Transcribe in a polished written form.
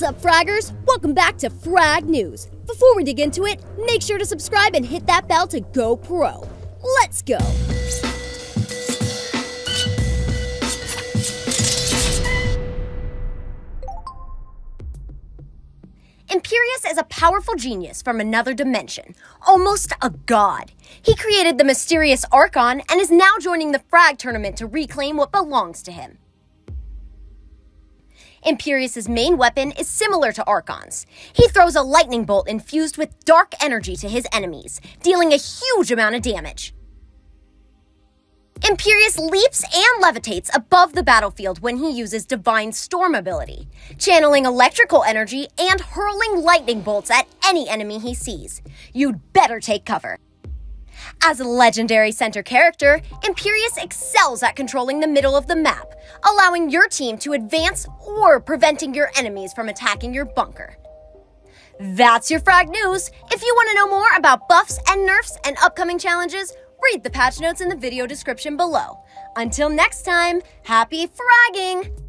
What's up, Fraggers? Welcome back to Frag News. Before we dig into it, make sure to subscribe and hit that bell to go pro. Let's go! Imperius is a powerful genius from another dimension, almost a god. He created the mysterious Archon and is now joining the Frag Tournament to reclaim what belongs to him. Imperius' main weapon is similar to Archon's. He throws a lightning bolt infused with dark energy to his enemies, dealing a huge amount of damage. Imperius leaps and levitates above the battlefield when he uses Divine Storm ability, channeling electrical energy and hurling lightning bolts at any enemy he sees. You'd better take cover. As a legendary center character, Imperius excels at controlling the middle of the map, allowing your team to advance or preventing your enemies from attacking your bunker. That's your Frag News! If you want to know more about buffs and nerfs and upcoming challenges, read the patch notes in the video description below. Until next time, happy fragging!